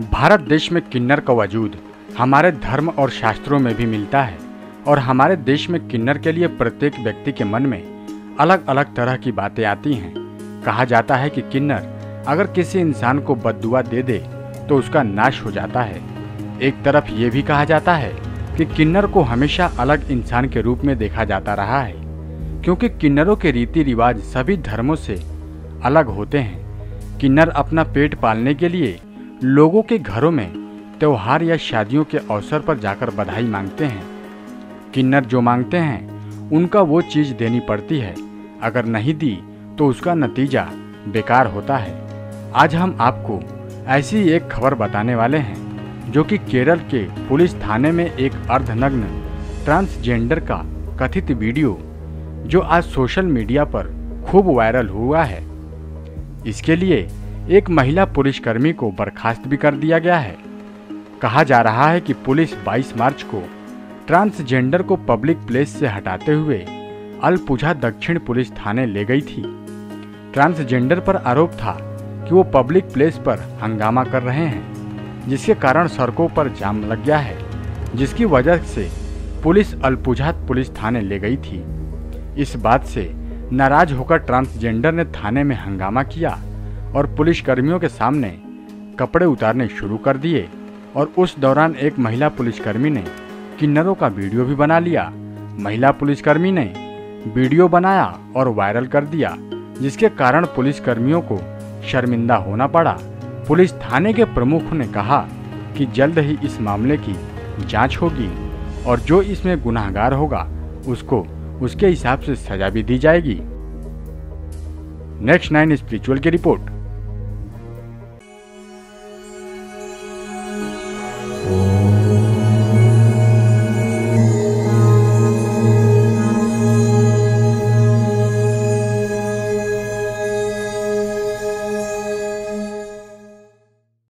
भारत देश में किन्नर का वजूद हमारे धर्म और शास्त्रों में भी मिलता है और हमारे देश में किन्नर के लिए प्रत्येक व्यक्ति के मन में अलग अलग तरह की बातें आती हैं। कहा जाता है कि किन्नर अगर किसी इंसान को बद्दुआ दे दे तो उसका नाश हो जाता है। एक तरफ ये भी कहा जाता है कि किन्नर को हमेशा अलग इंसान के रूप में देखा जाता रहा है, क्योंकि किन्नरों के रीति रिवाज सभी धर्मों से अलग होते हैं। किन्नर अपना पेट पालने के लिए लोगों के घरों में त्यौहार या शादियों के अवसर पर जाकर बधाई मांगते हैं। किन्नर जो मांगते हैं उनका वो चीज़ देनी पड़ती है, अगर नहीं दी तो उसका नतीजा बेकार होता है। आज हम आपको ऐसी एक खबर बताने वाले हैं जो कि केरल के पुलिस थाने में एक अर्धनग्न ट्रांसजेंडर का कथित वीडियो जो आज सोशल मीडिया पर खूब वायरल हुआ है, इसके लिए एक महिला पुलिसकर्मी को बर्खास्त भी कर दिया गया है। कहा जा रहा है कि पुलिस 22 मार्च को ट्रांसजेंडर को पब्लिक प्लेस से हटाते हुए अल्पुझा दक्षिण पुलिस थाने ले गई थी। ट्रांसजेंडर पर आरोप था कि वो पब्लिक प्लेस पर हंगामा कर रहे हैं, जिसके कारण सड़कों पर जाम लग गया है, जिसकी वजह से पुलिस अल्पुझा पुलिस थाने ले गई थी। इस बात से नाराज होकर ट्रांसजेंडर ने थाने में हंगामा किया और पुलिसकर्मियों के सामने कपड़े उतारने शुरू कर दिए और उस दौरान एक महिला पुलिसकर्मी ने किन्नरों का वीडियो भी बना लिया। महिला पुलिसकर्मी ने वीडियो बनाया और वायरल कर दिया, जिसके कारण पुलिसकर्मियों को शर्मिंदा होना पड़ा। पुलिस थाने के प्रमुख ने कहा कि जल्द ही इस मामले की जांच होगी और जो इसमें गुनहगार होगा उसको उसके हिसाब से सजा भी दी जाएगी। नेक्स्ट 9 स्पिरिचुअल की रिपोर्ट।